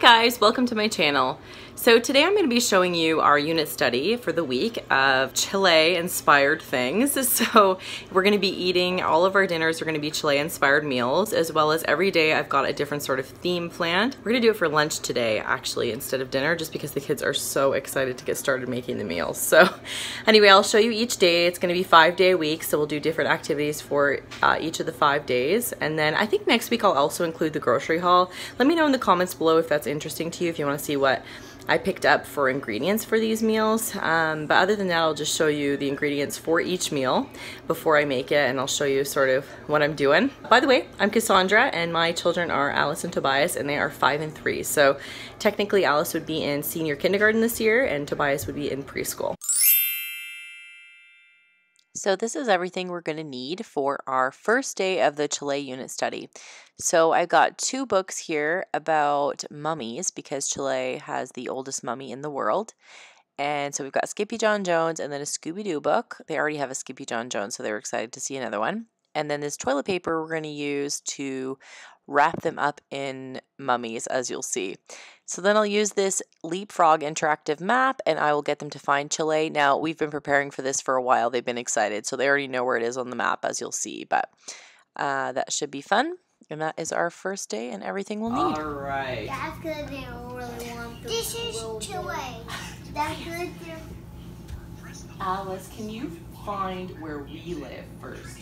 Hey guys, welcome to my channel. So today I'm going to be showing you our unit study for the week of Chile inspired things. So we're going to be eating all of our dinners, we're going to be Chile inspired meals, as well as every day I've got a different sort of theme planned. We're going to do it for lunch today actually instead of dinner, just because the kids are so excited to get started making the meals. So anyway, I'll show you each day. It's going to be 5-day week, so we'll do different activities for each of the 5 days. And then I think next week I'll also include the grocery haul. Let me know in the comments below if that's interesting to you, if you want to see what I picked up for ingredients for these meals. But other than that, I'll just show you the ingredients for each meal before I make it, and I'll show you sort of what I'm doing. By the way, I'm Cassandra, and my children are Alice and Tobias, and they are 5 and 3. So technically Alice would be in senior kindergarten this year, and Tobias would be in preschool. So this is everything we're going to need for our first day of the Chile unit study. So I got 2 books here about mummies, because Chile has the oldest mummy in the world. And so we've got Skippy Jon Jones and then a Scooby-Doo book. They already have a Skippy Jon Jones, so they were excited to see another one. And then this toilet paper we're going to use to wrap them up in mummies, as you'll see. So then I'll use this Leapfrog interactive map, and I will get them to find Chile. Now, we've been preparing for this for a while. They've been excited, so they already know where it is on the map, as you'll see. But that should be fun. And that is our first day and everything we'll need. All right. That's good. They don't really want the this is Chile. That's good. Alice, can you find where we live first?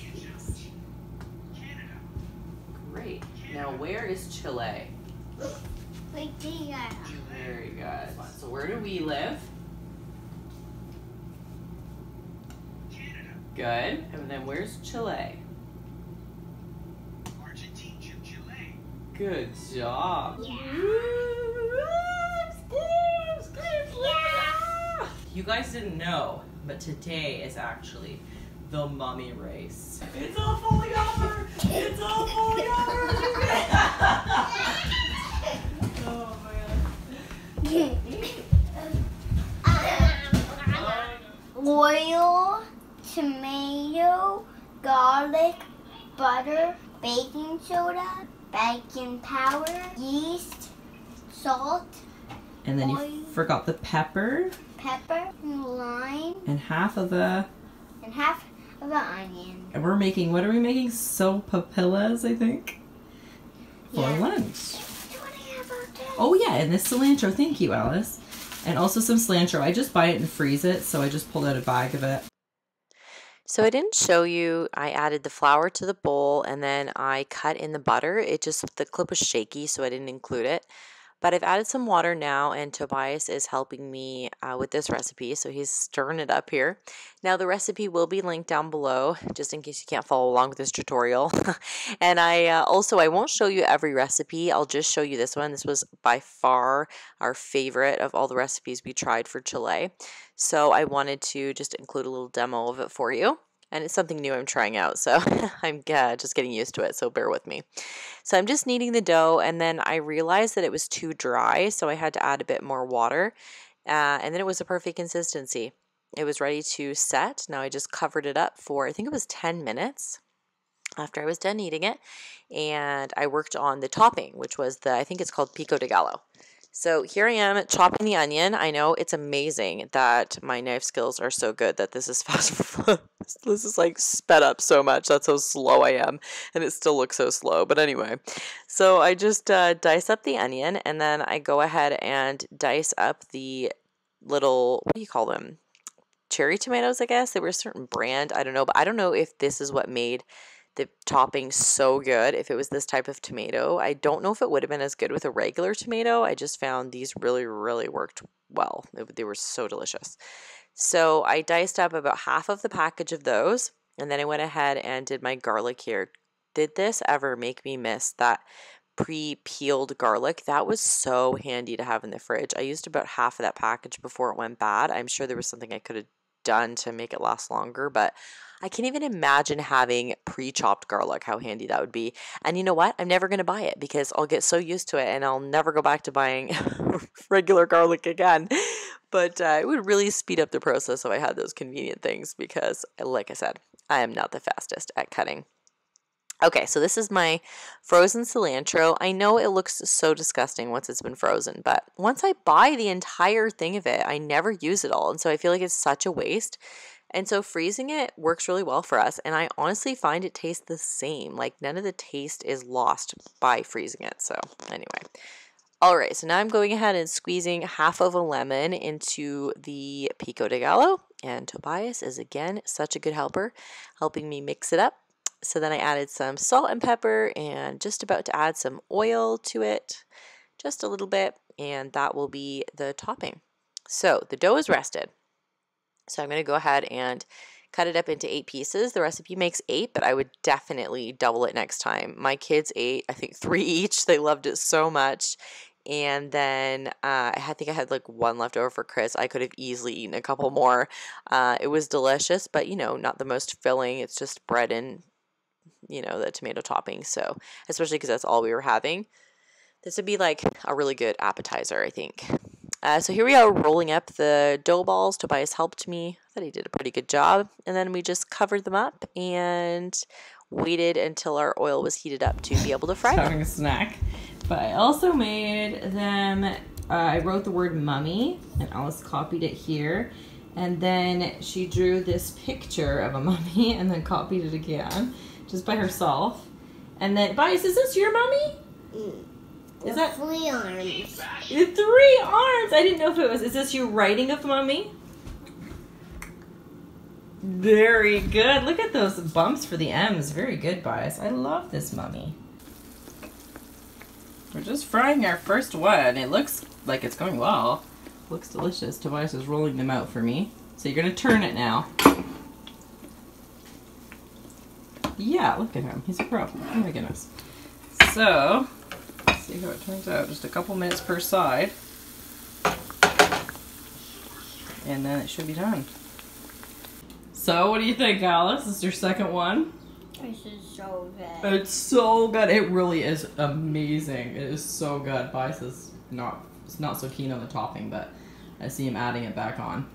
Great. Now, where is Chile? Right there. Very good. So, where do we live? Canada. Good. And then, where's Chile? Argentina, Chile. Good job. Yeah. Yeah. You guys didn't know, but today is actually the mummy race. It's all falling over! It's all falling over! Oh my god. Oil, tomato, garlic, butter, baking soda, baking powder, yeast, salt. And then oil. You forgot the pepper. Pepper and lime. And half of a... And half of the onion. And we're making, what are we making? Sopaipillas, I think? Yeah. For lunch. Oh yeah, and this cilantro. Thank you, Alice. And also some cilantro. I just buy it and freeze it, so I just pulled out a bag of it. So I didn't show you, I added the flour to the bowl, and then I cut in the butter. It just, the clip was shaky, so I didn't include it. But I've added some water now, and Tobias is helping me with this recipe, so he's stirring it up here. Now, the recipe will be linked down below, just in case you can't follow along with this tutorial. And I won't show you every recipe. I'll just show you this one. This was by far our favorite of all the recipes we tried for Chile. So I wanted to just include a little demo of it for you. And it's something new I'm trying out, so I'm just getting used to it, so bear with me. So I'm just kneading the dough, and then I realized that it was too dry, so I had to add a bit more water. And then it was a perfect consistency. It was ready to set. Now I just covered it up for, I think it was 10 minutes after I was done kneading it. And I worked on the topping, which was I think it's called Pico de Gallo. So here I am chopping the onion. I know it's amazing that my knife skills are so good that this is fast. This is like sped up so much. That's how slow I am. And it still looks so slow. But anyway, so I just dice up the onion, and then I go ahead and dice up the little, what do you call them? Cherry tomatoes, I guess. They were a certain brand. I don't know. But I don't know if this is what made the topping so good, if it was this type of tomato. I don't know if it would have been as good with a regular tomato. I just found these really, really worked well. They were so delicious. So I diced up about half of the package of those, and then I went ahead and did my garlic here. Did this ever make me miss that pre-peeled garlic? That was so handy to have in the fridge. I used about half of that package before it went bad. I'm sure there was something I could have done to make it last longer, but I can't even imagine having pre-chopped garlic, how handy that would be. And you know what? I'm never going to buy it, because I'll get so used to it and I'll never go back to buying regular garlic again. But it would really speed up the process if I had those convenient things, because, like I said, I am not the fastest at cutting. Okay, so this is my frozen cilantro. I know it looks so disgusting once it's been frozen, but once I buy the entire thing of it, I never use it all, and so I feel like it's such a waste. And so freezing it works really well for us, and I honestly find it tastes the same. Like, none of the taste is lost by freezing it, so anyway. All right, so now I'm going ahead and squeezing half of a lemon into the Pico de Gallo, and Tobias is, again, such a good helper, helping me mix it up. So then I added some salt and pepper and just about to add some oil to it, just a little bit, and that will be the topping. So the dough is rested. So I'm going to go ahead and cut it up into 8 pieces. The recipe makes 8, but I would definitely double it next time. My kids ate, I think, 3 each. They loved it so much. And then I think I had like 1 left over for Chris. I could have easily eaten a couple more. It was delicious, but, you know, not the most filling. It's just bread and, you know, the tomato topping. So, especially because that's all we were having. This would be like a really good appetizer, I think. So here we are rolling up the dough balls. Tobias helped me. I thought he did a pretty good job. And then we just covered them up and waited until our oil was heated up to be able to fry them. Having a snack. But I also made them, I wrote the word mummy, and Alice copied it here. And then she drew this picture of a mummy and then copied it again, just by herself. And then, Tobias, is this your mummy? Mm. Is that 3 arms? 3 arms! I didn't know if it was. Is this your writing of mummy? Very good. Look at those bumps for the M's. Very good, Bias. I love this mummy. We're just frying our first one. It looks like it's going well. Looks delicious. Tobias is rolling them out for me. So you're going to turn it now. Yeah, look at him. He's a pro. Oh my goodness. So, see how it turns out. Just a couple minutes per side, and then it should be done. So what do you think, Alice? This is your second one? This is so good. It's so good. It really is amazing. It is so good. Bias is not so keen on the topping, but I see him adding it back on.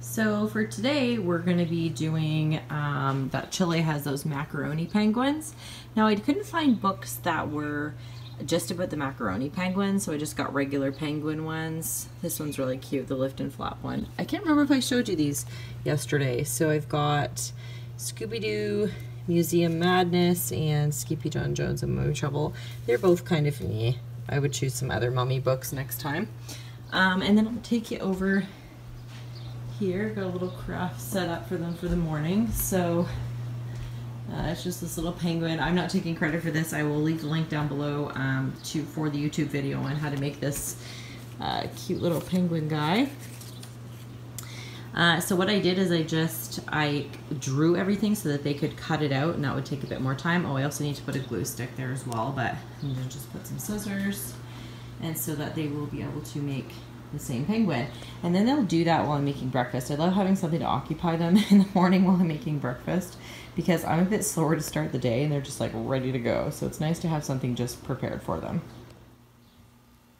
So for today, we're going to be doing, that Chile has those macaroni penguins. Now I couldn't find books that were just about the macaroni penguins, so I just got regular penguin ones. This one's really cute, the lift and flap one. I can't remember if I showed you these yesterday. So I've got Scooby-Doo, Museum Madness, and Skippy Jon Jones and Mummy Trouble. They're both kind of me. I would choose some other mummy books next time. And then I'll take you over here, got a little craft set up for them for the morning. So it's just this little penguin. I'm not taking credit for this. I will leave the link down below for the YouTube video on how to make this cute little penguin guy. So what I did is I drew everything so that they could cut it out, and that would take a bit more time. Oh, I also need to put a glue stick there as well, but I'm gonna just put some scissors, and so that they will be able to make the same penguin. And then they'll do that while I'm making breakfast. I love having something to occupy them in the morning while I'm making breakfast, because I'm a bit slower to start the day and they're just like ready to go. So it's nice to have something just prepared for them.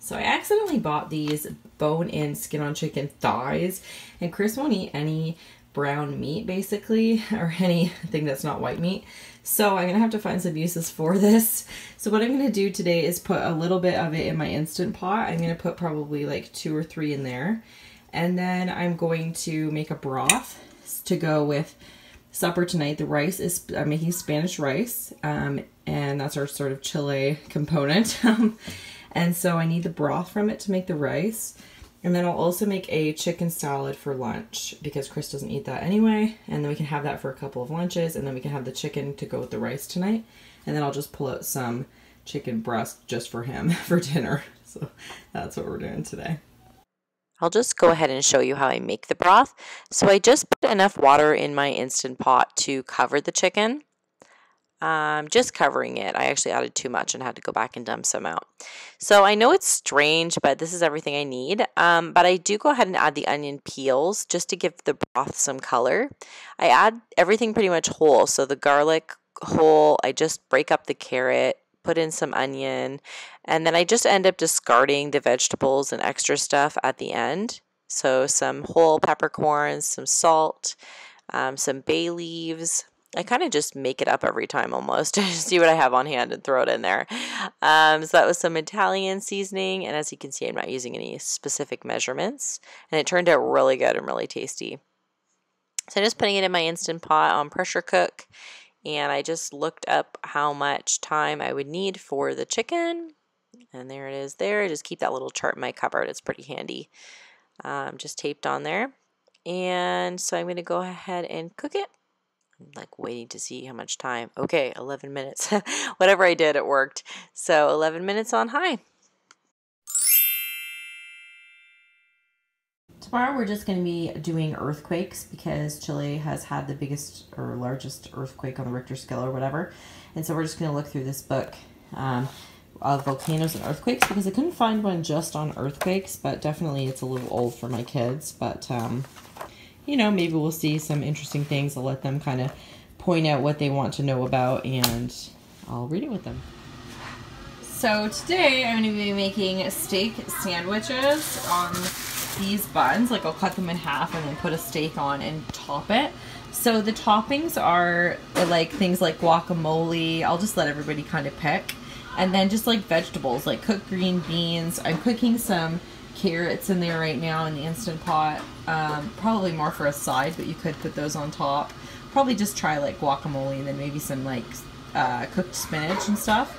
So I accidentally bought these bone-in skin-on chicken thighs, and Chris won't eat any brown meat basically, or anything that's not white meat. So I'm gonna have to find some uses for this. So what I'm gonna do today is put a little bit of it in my Instant Pot. I'm gonna put probably like 2 or 3 in there. And then I'm going to make a broth to go with supper tonight. The rice is, I'm making Spanish rice, and that's our sort of Chile component. And so I need the broth from it to make the rice. And then I'll also make a chicken salad for lunch, because Chris doesn't eat that anyway. And then we can have that for a couple of lunches, and then we can have the chicken to go with the rice tonight. And then I'll just pull out some chicken breast just for him for dinner. So that's what we're doing today. I'll just go ahead and show you how I make the broth. So I just put enough water in my Instant Pot to cover the chicken. Just covering it. I actually added too much and had to go back and dump some out. So I know it's strange, but this is everything I need. But I do go ahead and add the onion peels just to give the broth some color. I add everything pretty much whole. So the garlic whole, I just break up the carrot, put in some onion, and then I just end up discarding the vegetables and extra stuff at the end. So some whole peppercorns, some salt, some bay leaves. I kind of just make it up every time almost. I just see what I have on hand and throw it in there. So that was some Italian seasoning. And as you can see, I'm not using any specific measurements. And it turned out really good and really tasty. So I'm just putting it in my Instant Pot on pressure cook. And I just looked up how much time I would need for the chicken. And there it is there. I just keep that little chart in my cupboard. It's pretty handy. Just taped on there. And so I'm going to go ahead and cook it. Like waiting to see how much time. Okay, 11 minutes. Whatever I did, it worked. So 11 minutes on high. Tomorrow we're just going to be doing earthquakes because Chile has had the biggest or largest earthquake on the Richter scale or whatever. And so we're just going to look through this book of volcanoes and earthquakes because I couldn't find one just on earthquakes, but definitely it's a little old for my kids. But you know, maybe we'll see some interesting things. I'll let them kind of point out what they want to know about, and I'll read it with them. So today I'm going to be making steak sandwiches on these buns. Like I'll cut them in half and then put a steak on and top it. So the toppings are like things like guacamole. I'll just let everybody kind of pick. And then just like vegetables, like cooked green beans. I'm cooking some carrots in there right now in the Instant Pot, probably more for a side, but you could put those on top. Probably just try like guacamole and then maybe some like cooked spinach and stuff.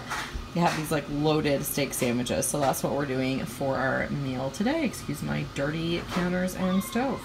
You have these like loaded steak sandwiches, so that's what we're doing for our meal today. Excuse my dirty counters and stove.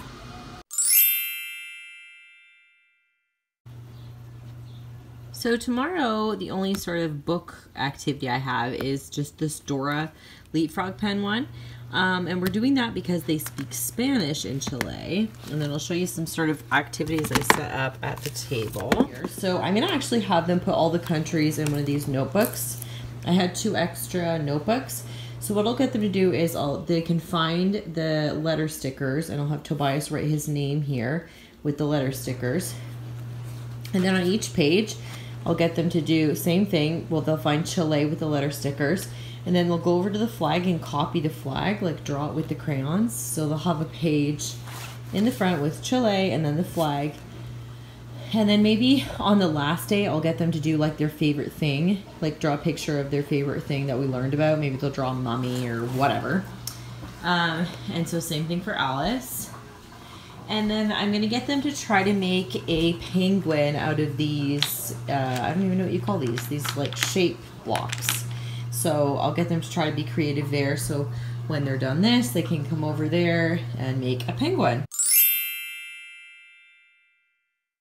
So tomorrow, the only sort of book activity I have is just this Dora Leapfrog pen one. And we're doing that because they speak Spanish in Chile. And then I'll show you some sort of activities I set up at the table. So I'm going to actually have them put all the countries in one of these notebooks. I had 2 extra notebooks. So what I'll get them to do is they can find the letter stickers, and I'll have Tobias write his name here with the letter stickers. And then on each page, I'll get them to do same thing. Well, they'll find Chile with the letter stickers. And then they'll go over to the flag and copy the flag, like draw it with the crayons. So they'll have a page in the front with Chile and then the flag. And then maybe on the last day, I'll get them to do like their favorite thing, like draw a picture of their favorite thing that we learned about. Maybe they'll draw a mummy or whatever. And so same thing for Alice. And then I'm going to get them to try to make a penguin out of these, I don't even know what you call these like shape blocks. So I'll get them to try to be creative there. So when they're done this, they can come over there and make a penguin.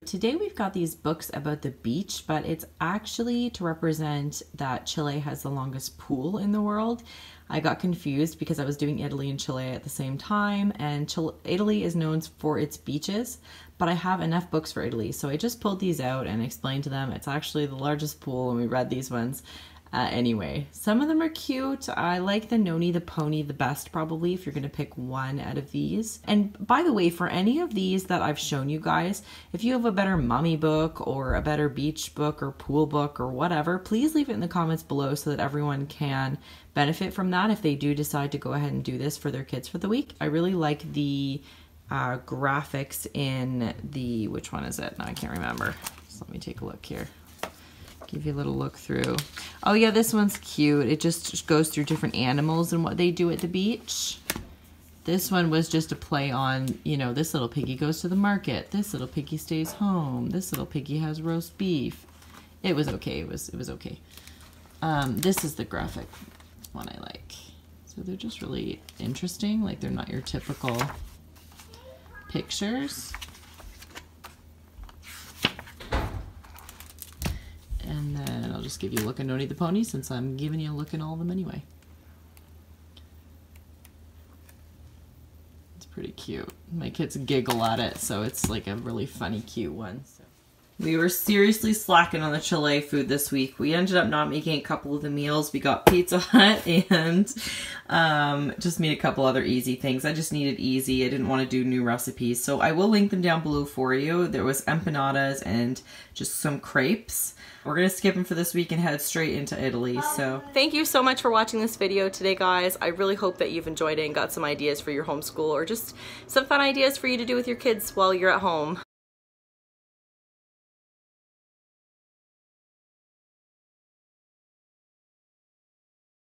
Today we've got these books about the beach, but it's actually to represent that Chile has the longest pool in the world. I got confused because I was doing Italy and Chile at the same time, and Italy is known for its beaches, but I have enough books for Italy. So I just pulled these out and explained to them it's actually the largest pool, and we read these ones. Anyway, some of them are cute. I like the Noni the Pony the best, probably, if you're going to pick one out of these. And by the way, for any of these that I've shown you guys, if you have a better mummy book or a better beach book or pool book or whatever, please leave it in the comments below so that everyone can benefit from that if they do decide to go ahead and do this for their kids for the week. I really like the graphics in the, which one is it? No, I can't remember. So let me take a look here. Give you a little look through. Oh yeah, this one's cute. It just goes through different animals and what they do at the beach. This one was just a play on, you know, this little piggy goes to the market. This little piggy stays home. This little piggy has roast beef. It was okay. It was okay. This is the graphic one I like. So they're just really interesting. Like they're not your typical pictures. And then I'll just give you a look at Noni the Pony since I'm giving you a look at all of them anyway. It's pretty cute. My kids giggle at it, so it's like a really funny, cute one. So. We were seriously slacking on the Chile food this week. We ended up not making a couple of the meals. We got Pizza Hut and just made a couple other easy things. I just needed easy. I didn't want to do new recipes. So I will link them down below for you. There was empanadas and just some crepes. We're going to skip them for this week and head straight into Italy. So thank you so much for watching this video today, guys. I really hope that you've enjoyed it and got some ideas for your homeschool or just some fun ideas for you to do with your kids while you're at home.